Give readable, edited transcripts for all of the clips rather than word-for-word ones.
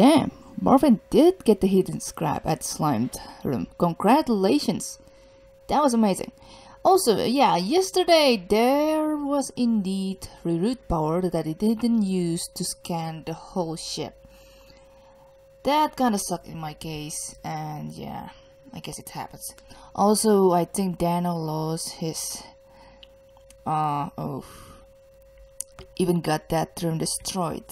Damn, Marvin did get the hidden scrap at Slimed Room. Congratulations! That was amazing. Also, yeah, yesterday there was indeed reroute power that it didn't use to scan the whole ship. That kinda sucked in my case, and yeah, I guess it happens. Also, I think Dano lost his... even got that room destroyed.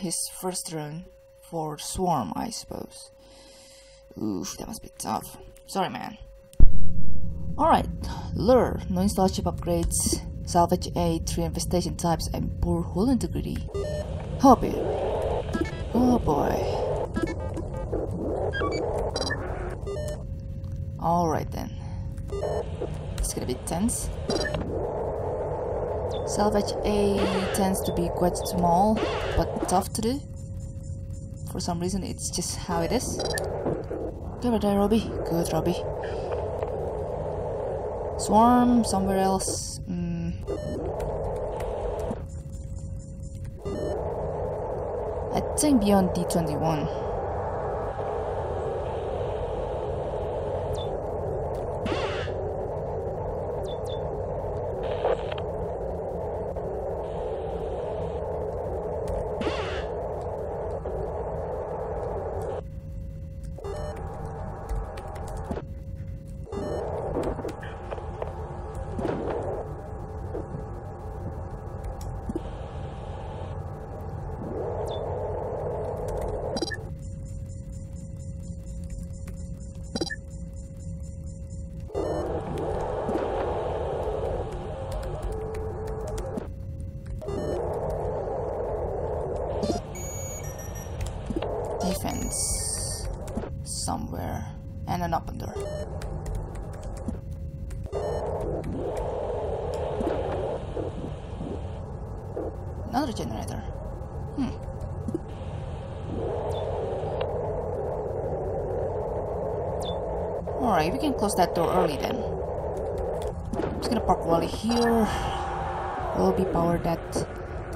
His first room for Swarm, I suppose. Oof, that must be tough. Sorry, man. Alright, Lure, no install ship upgrades, salvage aid, 3 infestation types, and poor hull integrity. Hobby. Oh boy. Alright then. It's gonna be tense. Salvage aid tends to be quite small, but tough to do. For some reason, it's just how it is. Gotta die, Robbie. Good, Robbie. Swarm somewhere else. I think beyond D21. Defense somewhere and an open door. Another generator. Alright, we can close that door early then. I'm just gonna park Wally here. We'll be power that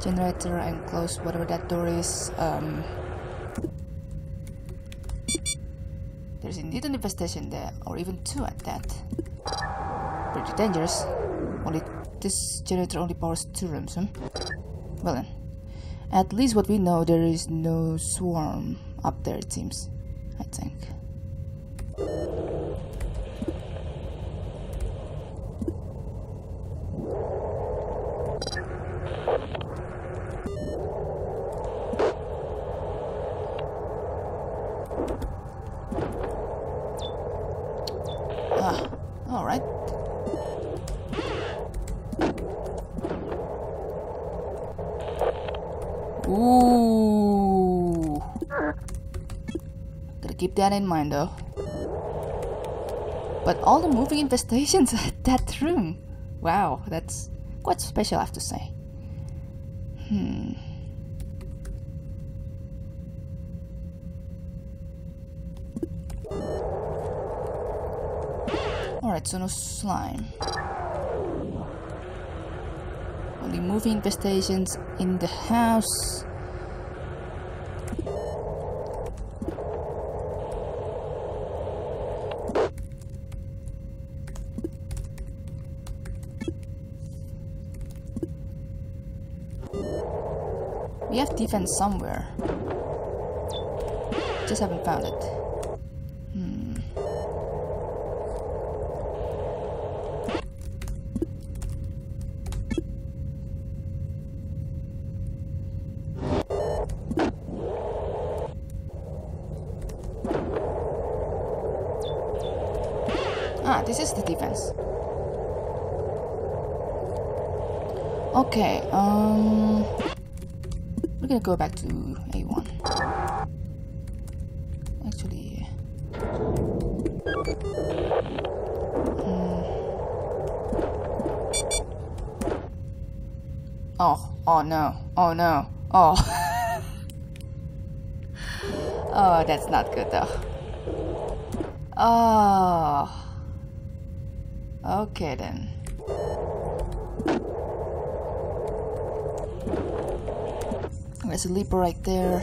generator and close whatever that door is. There's indeed an infestation there, or even two at that. Pretty dangerous. Only this generator only powers 2 rooms, huh? Well then. At least what we know, there is no swarm up there, it seems. I think. Alright. Ooh. Gotta keep that in mind though. But all the moving infestations at that room. Wow, that's quite special, I have to say. Alright, so no slime. Only moving infestations in the house. We have defense somewhere. Just haven't found it. Ah, this is the defense. Okay, we're gonna go back to A1. Actually... Oh no. Oh, that's not good though. Oh... Okay then. There's a leaper right there.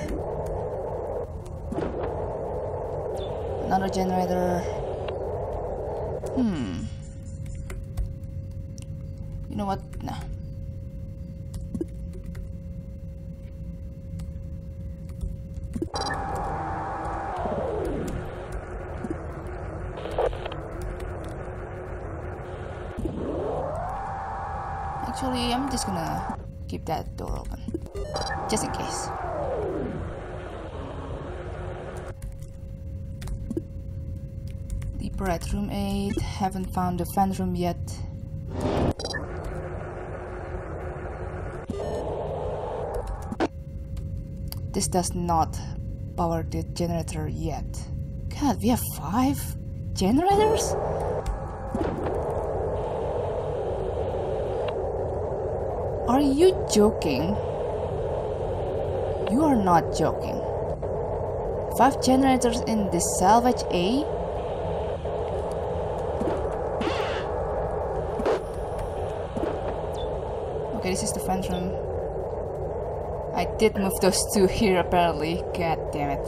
Another generator. You know what? Nah. Actually, I'm just gonna keep that door open, just in case. Deeper at room 8, haven't found the fan room yet. This does not power the generator yet. God, we have 5 generators? Are you joking? You are not joking. 5 generators in this salvage A? Okay, this is the fan room. I did move those 2 here apparently. God damn it.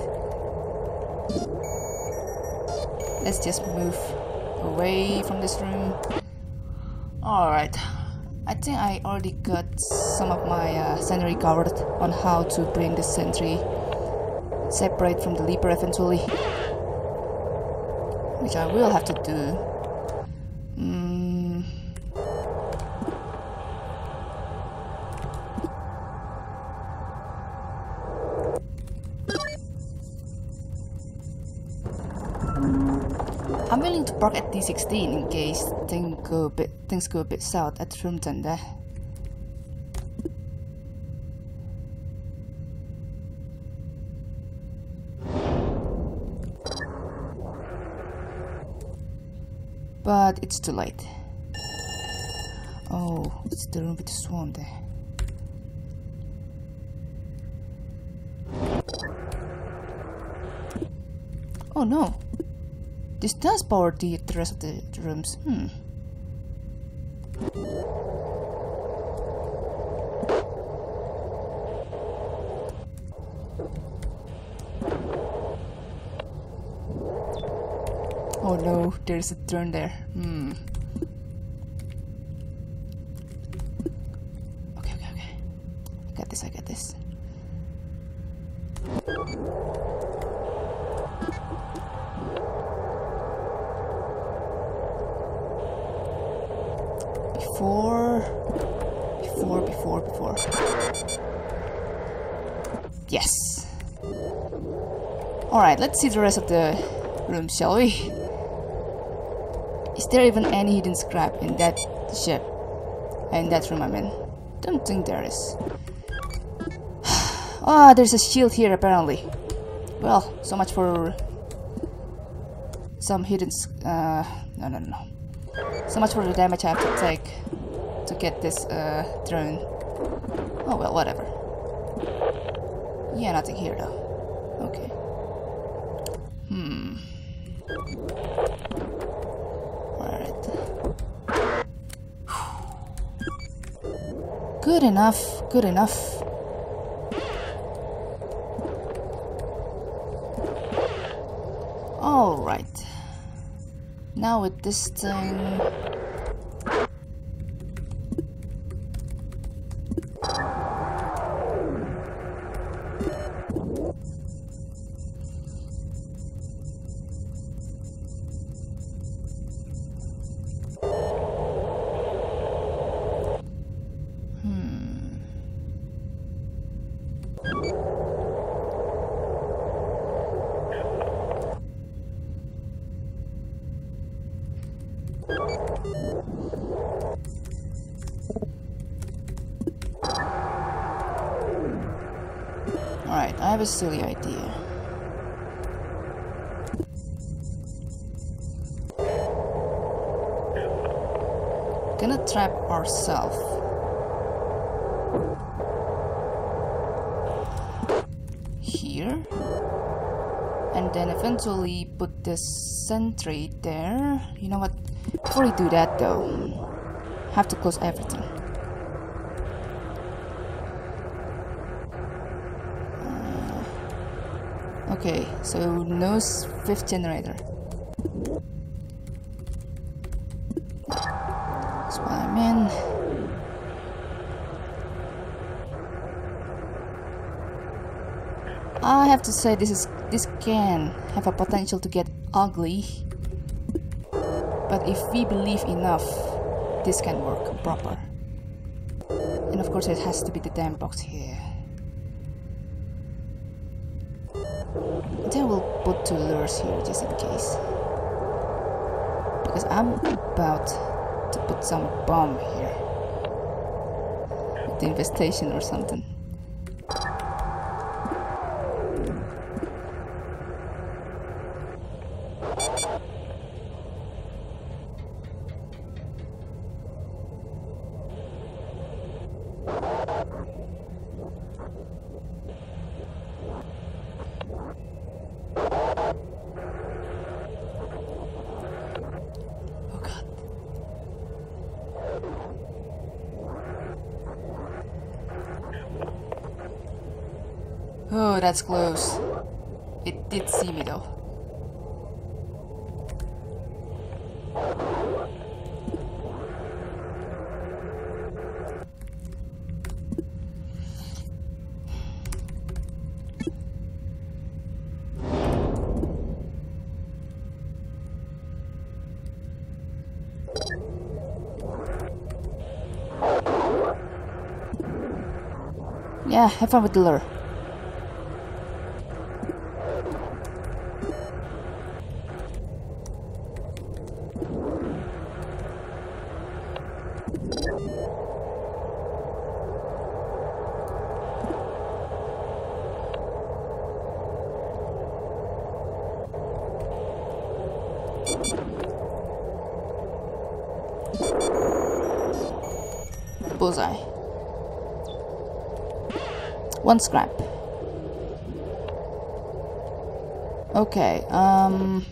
Let's just move away from this room. Alright. I think I already got some of my scenery covered on how to bring the sentry separate from the leaper eventually, which I will have to do. I'm willing to park at D16 in case things go a bit south at room 10 there. But it's too late. Oh, it's the room with the swarm there. Oh no! This does power the rest of the rooms. Oh no, there's a turn there. Okay. I got this. Before. Yes. Alright, let's see the rest of the room, shall we? Is there even any hidden scrap in that ship? In that room, I mean. Don't think there is. Ah, there's a shield here apparently. Well, so much for some hidden no. So much for the damage I have to take to get this drone. Oh well, whatever. Yeah, nothing here though. Okay. Alright. Good enough. Alright. Now with this thing, I have a silly idea. Gonna trap ourselves. Here. And then eventually put the sentry there. You know what? Before we do that though, have to close everything. Okay, so no fifth generator. That's what I mean. I have to say this can have a potential to get ugly. But if we believe enough, this can work proper. And of course it has to be the damn box here. They will put two lures here just in case. Because I'm about to put some bomb here. With the infestation or something. Oh, that's close. It did see me though. Yeah, have fun with the lure. Bullseye. One scrap. Okay, oh,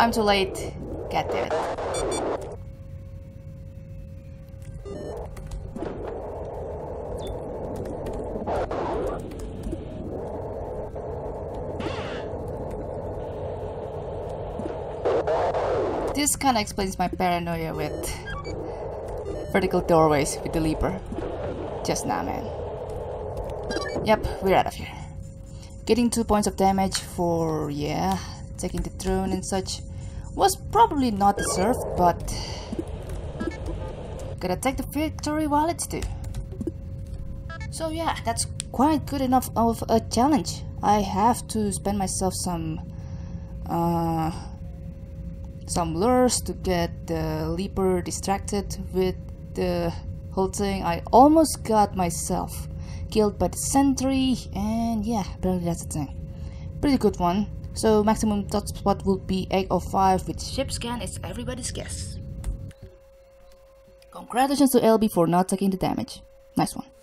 I'm too late. God damn it. This kind of explains my paranoia with vertical doorways with the leaper. Just now, man. Yep, we're out of here. Getting 2 points of damage for, yeah, taking the throne and such was probably not deserved, but gotta take the victory while it's due. So yeah, that's quite good enough of a challenge. I have to spend myself some lures to get the leaper distracted with the whole thing. I almost got myself killed by the sentry, and yeah, apparently that's the thing. Pretty good one. So maximum top spot will be 805 with ship scan. It's everybody's guess. Congratulations to LB for not taking the damage. Nice one.